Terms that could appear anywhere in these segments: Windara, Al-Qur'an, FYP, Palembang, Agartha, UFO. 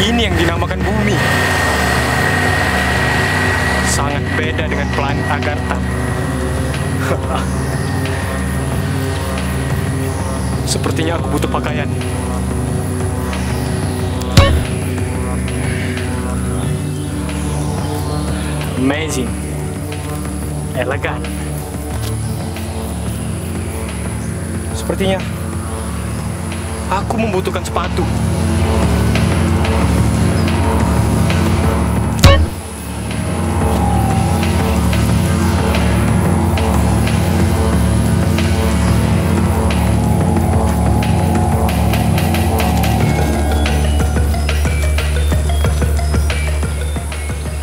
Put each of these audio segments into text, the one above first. Ini yang dinamakan bumi. Sangat beda dengan planet Agartha. Sepertinya aku butuh pakaian. Amazing, elegan. Sepertinya aku membutuhkan sepatu.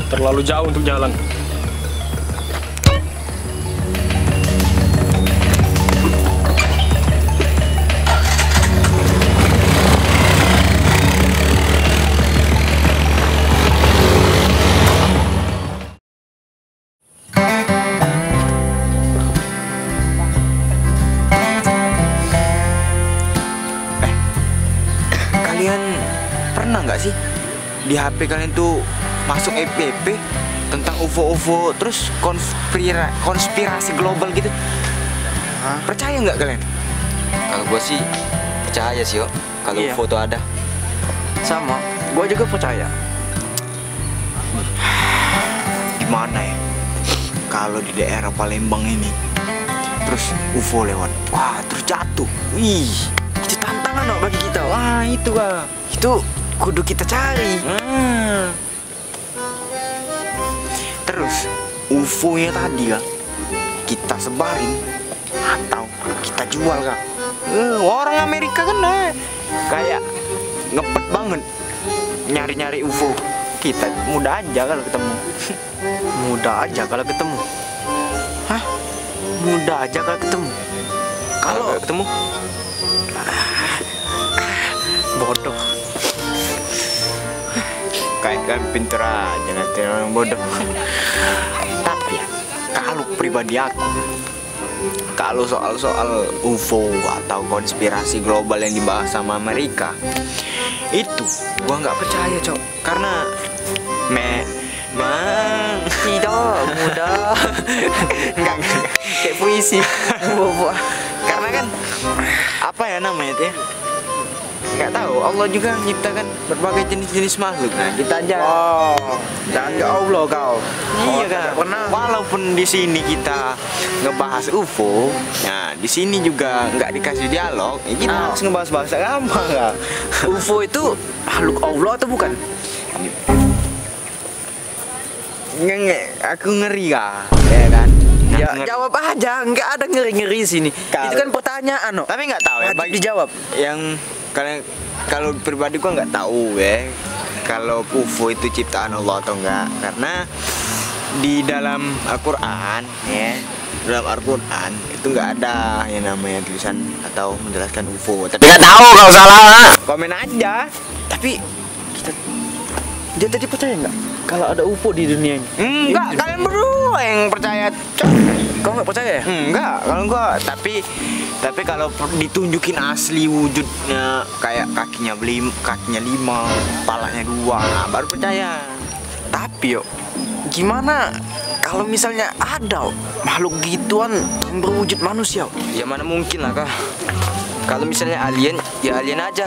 Terlalu jauh untuk jalan. Kalian pernah nggak sih di HP kalian tuh masuk FYP tentang UFO-UFO terus konspirasi global gitu? Hah? Percaya nggak kalian? Kalau gue sih percaya sih, yo. Kalau iya, UFO itu ada. Sama, gue juga percaya. Gimana ya kalau di daerah Palembang ini terus UFO lewat, wah, terus jatuh, wih, itu tantangan loh bagi kita. Wah, itu bah, itu kudu kita cari. Terus UFO nya tadi ya kita sebarin atau kita jual, Kak. Orang Amerika kan kayak ngepet banget nyari-nyari UFO. Kita mudah aja kalau ketemu. Mudah aja kalau ketemu. Hah? Mudah aja kalau ketemu. Kalau ketemu bodoh. Kayak pintar aja nanti orang bodoh. Tapi kalau pribadi aku, kalau soal-soal UFO atau konspirasi global yang dibahas sama Amerika, itu gua nggak percaya, Cok. Karena memang tidak mudah. Enggak kayak puisi. Karena kan apa ya namanya itu? Nggak tahu, Allah juga menciptakan berbagai jenis-jenis makhluk. Nah, kita aja. Oh, dan ke Allah kau. Iya, Kak. Walaupun di sini kita ngebahas UFO, nah di sini juga nggak dikasih dialog. Ya, kita harus ngebahas bahasa gampang, Kak. UFO itu makhluk Allah atau bukan? Aku ngeri, Kak. Ya kan? Ya, jawab aja, nggak ada ngeri-ngeri sini. Kalo, itu kan pertanyaan, no. Tapi nggak tahu ya, bagi dijawab. Yang kalian, kalau pribadi gua nggak tahu ya kalau UFO itu ciptaan Allah atau enggak, karena di dalam Al-Qur'an ya, dalam Al-Qur'an itu nggak ada yang namanya tulisan atau menjelaskan UFO. Tapi nggak tahu kalau salah komen aja. Tapi kita, dia tadi percaya nggak kalau ada UFO di dunia ini? Enggak, kalian berdua yang percaya. Kau nggak percaya ya? Enggak, kalau gua tapi kalau ditunjukin asli wujudnya, kayak kakinya 5, kepalanya 2, nah, baru percaya. Tapi yuk, gimana kalau misalnya ada makhluk gituan yang berwujud manusia? Ya mana mungkin lah, Kak. Kalau misalnya alien, ya alien aja.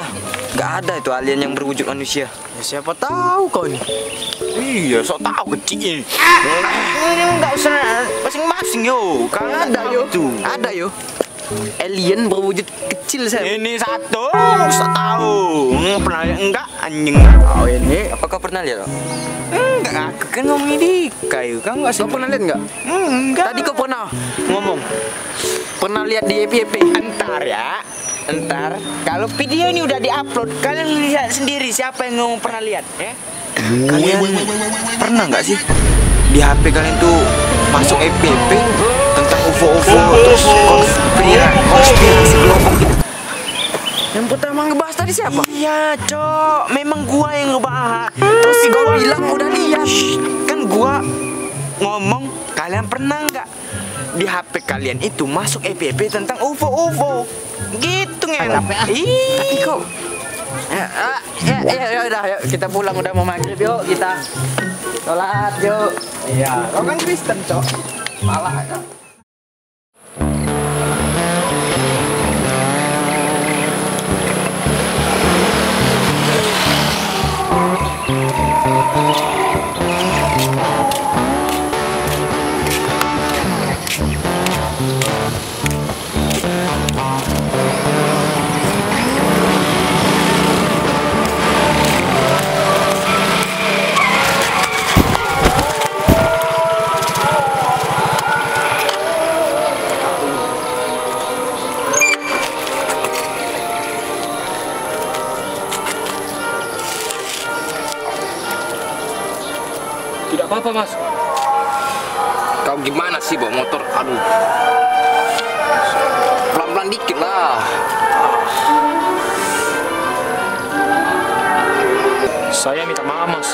Nggak ada itu alien yang berwujud manusia. Ya, siapa tahu kau ini. Iya, sok tahu kecil. Ini nggak usah masing-masing yo. Karena ada yo. Alien berwujud kecil, saya. Ini satu, nggak tahu. Pernah lihat enggak, anjing? Oh, ini apakah pernah lihat? Enggak, aku kan ngomong ini kayu. Kamu nggak sih? Kau pernah lihat nggak? Enggak. Tadi kau pernah ngomong. Pernah lihat di FYP? Entar ya, entar. Kalau video ini udah diupload, kalian lihat sendiri siapa yang ngomong pernah lihat, ya? Kalian pernah nggak sih di HP kalian tuh masuk FYP tentang UFO terus konspirasi global? Yang pertama ngebahas tadi siapa? Iya, Cok, memang gua yang ngebahas. Terus si gua bilang udah lihat. Kan gua ngomong kalian pernah nggak di HP kalian itu masuk FYP tentang UFO gitu, nge. Tapi kok Ya udah, yuk kita pulang, udah mau maghrib, yuk kita sholat yuk. Iya, kau kan Kristen, cok. Malah kan. Apa mas? Kau gimana sih bawa motor? Aduh, pelan-pelan dikit lah. Saya minta maaf mas.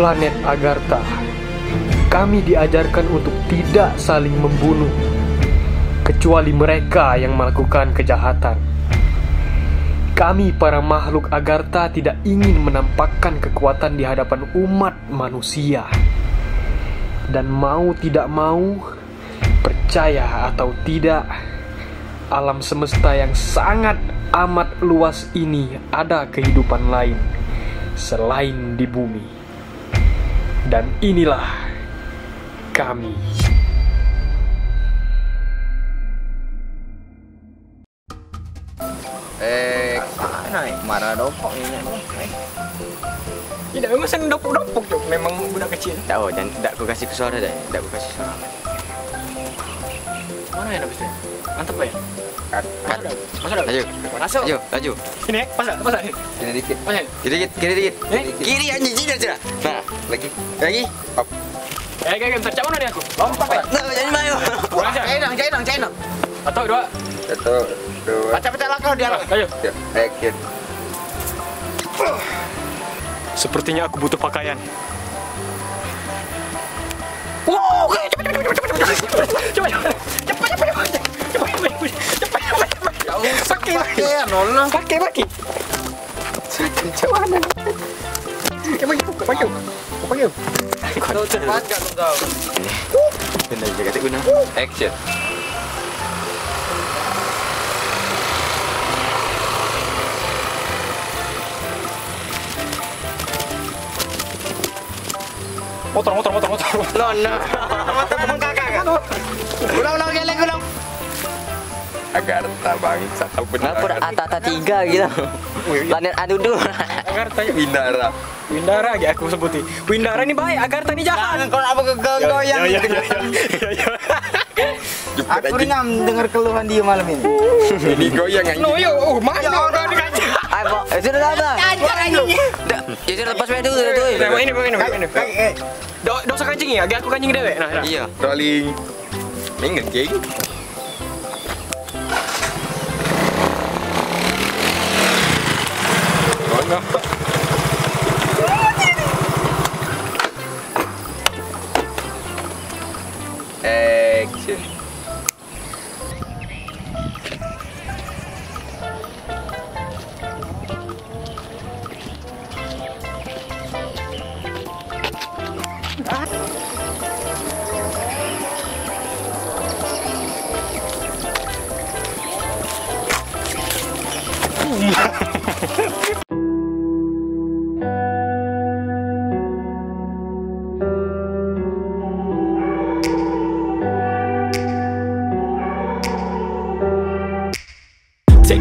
Planet Agartha, kami diajarkan untuk tidak saling membunuh, kecuali mereka yang melakukan kejahatan. Kami para makhluk Agartha tidak ingin menampakkan kekuatan di hadapan umat manusia. Dan mau tidak mau, percaya atau tidak, alam semesta yang sangat amat luas ini ada kehidupan lain selain di bumi. Dan inilah kami. Marah dopok ini. Tidak memang senang dopok-dopok tuh, memang budak kecil. Tahu dan tidak aku kasih ke suara deh, tidak aku kasih suara. Mana ya habisnya? Mantap ya? Masuk. Laju. Sini, pasang. Sini dikit. Kiri dikit. Kiri anjing jidat sudah. Nah, lagi. Up. Kayak tercak mana nih aku? Lompat. Nah, jadi mayo. Cainang. Satu, dua. Pecah-pecah lah kau dia. Ayo. Akhir. Sepertinya aku butuh pakaian. Wow, Action. Motor. Ulang. Agartha bangsa kau benar. Lapor Agartha 3 gitu. Planet Adudu. Agartha ya Windara ya aku sebuti. Windara ini baik, Agartha ini jahat. Kalau apa kegong yang. Ya. Aku ringan dengar keluhan dia malam ini. Ini goyang yang. Loyo, mana orang dikaca. Ayo, sudah ada. Ya sudah lepas dulu tuh. Ini. Dok usah kancing ya, aku kancing dewek. Nah. Iya, rolling. Ini geng. Action.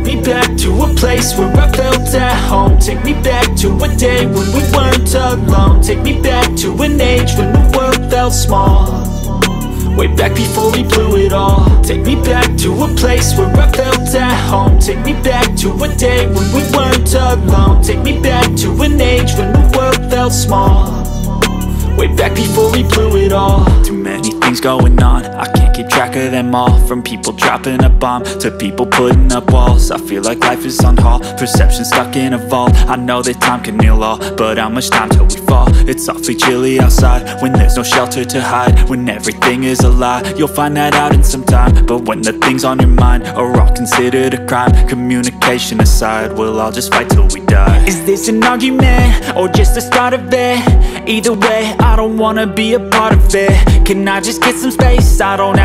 me back to a place where I felt at home. Take me back to a day when we weren't alone. Take me back to an age when the world felt small, way back before we blew it all. Take me back to a place where I felt at home. Take me back to a day when we weren't alone. Take me back to an age when the world felt small, way back before we blew it all. Too many things going on, I can't keep track of them all. From people dropping a bomb, to people putting up walls. I feel like life is on hold, perception stuck in a vault. I know that time can heal all, but how much time till we fall? It's awfully chilly outside, when there's no shelter to hide. When everything is a lie, you'll find that out in some time. But when the things on your mind are all considered a crime, communication aside, we'll all just fight till we die. Is this an argument, or just the start of it? Either way, I don't wanna be a part of it. Can I just get some space? I don't have